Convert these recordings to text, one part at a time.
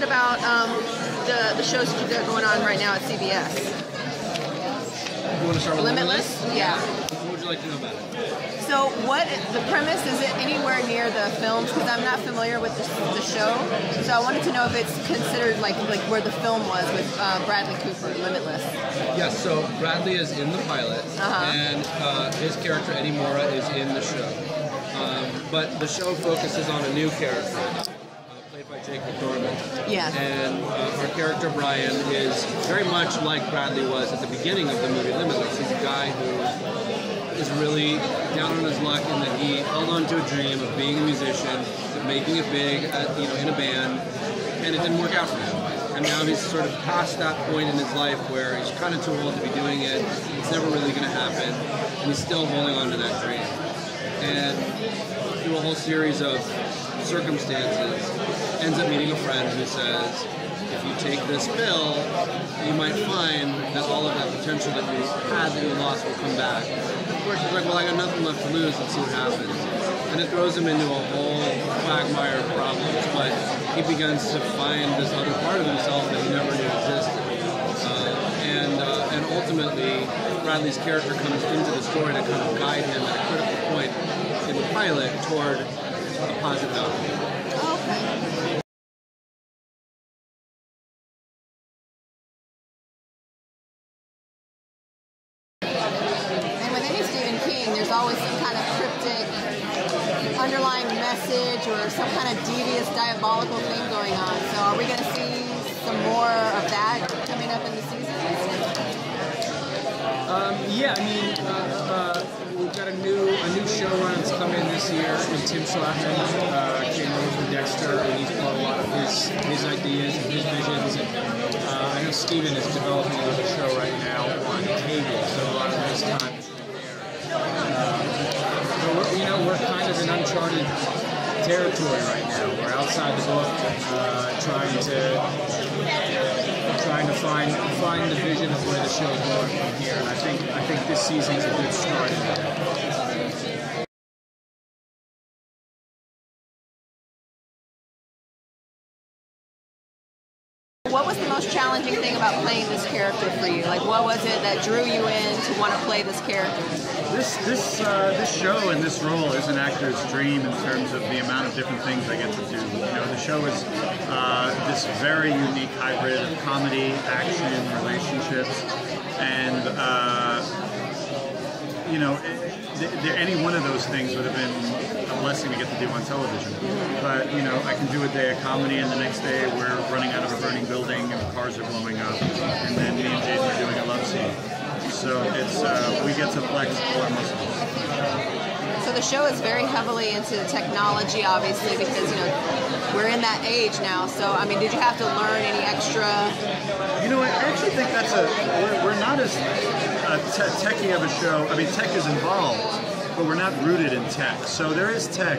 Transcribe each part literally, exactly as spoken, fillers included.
bit about um, the, the shows that you've got going on right now at C B S. You want to start with Limitless? Limitless? Yeah. What would you like to know about it? So what, the premise, is it anywhere near the films? Because I'm not familiar with the, the show. So I wanted to know if it's considered like, like where the film was with uh, Bradley Cooper, Limitless. Yes, so Bradley is in the pilot, uh-huh. and uh, his character Eddie Mora is in the show. Um, but the show focuses on a new character, uh, played by Jake McDormand. Yeah. And uh, our character, Brian, is very much like Bradley was at the beginning of the movie Limitless. He's a guy who is really down on his luck in that he held on to a dream of being a musician, making it big, at, you know, in a band, and it didn't work out for him. And now he's sort of past that point in his life where he's kind of too old to be doing it, it's never really going to happen, and he's still holding on to that dream. And through a whole series of circumstances, ends up meeting a friend who says, if you take this pill, you might find that all of that potential that you had that you lost will come back. Of course, he's like, well, I got nothing left to lose, let's see what happens. And it throws him into a whole quagmire of problems, but he begins to find this other part of himself that he never knew existed. And, uh, and ultimately, Bradley's character comes into the story to kind of guide him at a critical point in the pilot toward a positive outcome. Okay. And with any Stephen King, there's always some kind of cryptic underlying message or some kind of devious, diabolical thing going on. So are we going to see some more of that coming up in the season? Um, yeah, I mean, uh, uh, we've got a new a new showrunner that's coming this year. Tim Schlafman uh, came over from Dexter, and he's got a lot of his his ideas and his visions. And uh, I know Stephen is developing another show right now on cable, so a lot of his time is in there. Uh, but we're, you know, we're kind of in uncharted territory right now. We're outside the book, uh, trying to. Trying to find find the vision of where the show's going from here, and I think I think this season's a good start. What was the most challenging thing about playing this character for you? Like, what was it that drew you in to want to play this character? This this uh, this show and this role is an actor's dream in terms of the amount of different things I get to do. You know, the show is. Uh, this very unique hybrid of comedy, action, relationships, and, uh, you know, th th any one of those things would have been a blessing to get to do on television. But, you know, I can do a day of comedy, and the next day we're running out of a burning building, and the cars are blowing up, and then me and Jayden are doing a love scene. So it's, uh, we get to flex all our muscles. So the show is very heavily into technology, obviously, because, you know, we're in that age now. So, I mean, did you have to learn any extra? You know, I actually think that's a, we're, we're not as a te techie of a show. I mean, tech is involved, but we're not rooted in tech. So there is tech,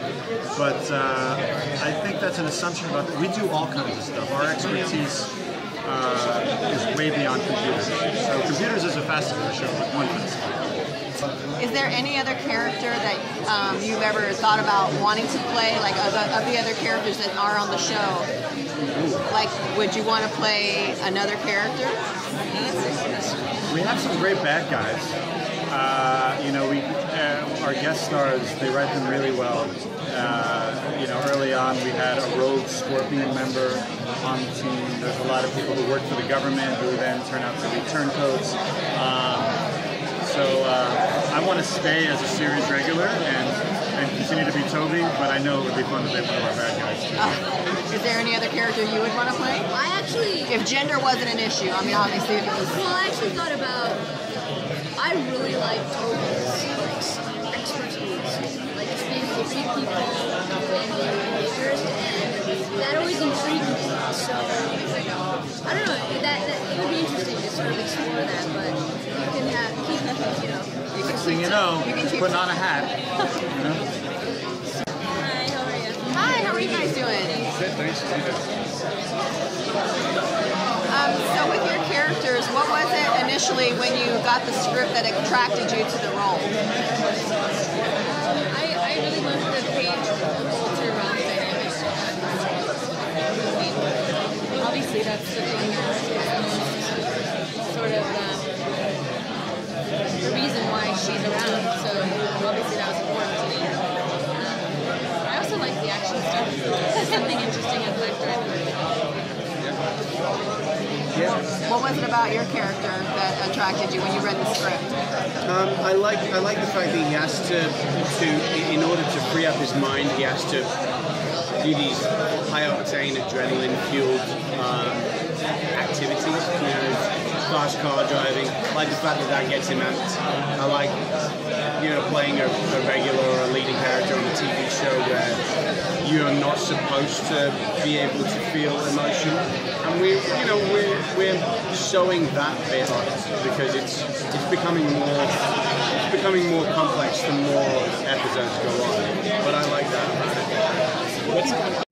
but uh, I think that's an assumption about, we do all kinds of stuff. Our expertise uh, is way beyond computers. So computers is a facet of the show, but one facet. Is there any other character that um, you've ever thought about wanting to play, like of, of the other characters that are on the show? Like, would you want to play another character? We have some great bad guys. Uh, you know, we uh, our guest stars, they write them really well. Uh, you know, early on we had a rogue Scorpion member on the team. There's a lot of people who work for the government who then turn out to be turncoats. Um, So uh, I want to stay as a series regular and, and continue to be Toby, but I know it would be fun to play one of our bad guys too. Uh, is there any other character you would want to play? I actually... If gender wasn't an issue, I mean obviously it was... Well, I actually thought about... I really like Toby's like, expertise, like just being able to read people and interest, and that always intrigued me. So I don't know, that, that it would be interesting to sort of explore that, but... Next thing you know, putting on a hat. You know? Hi, how are you? Hi, how are you guys doing? Good, thanks. Um, so with your characters, what was it initially when you got the script that attracted you to the role? Um, I, I really loved the Paige Walter Roth dynamic. something interesting in life during the movie. Yeah. What was it about your character that attracted you when you read the script? Um, I like I like the fact that he has to to in order to free up his mind, he has to do these high octane adrenaline fueled um, activities. You know, fast car driving. I like the fact that that gets him amped. I like, you know, playing a, a regular or a leading character on a T V show where you are not supposed to be able to feel emotion. And we, you know, we're we're showing that bit because it's it's becoming more it's becoming more complex the more episodes go on. But I like that about it.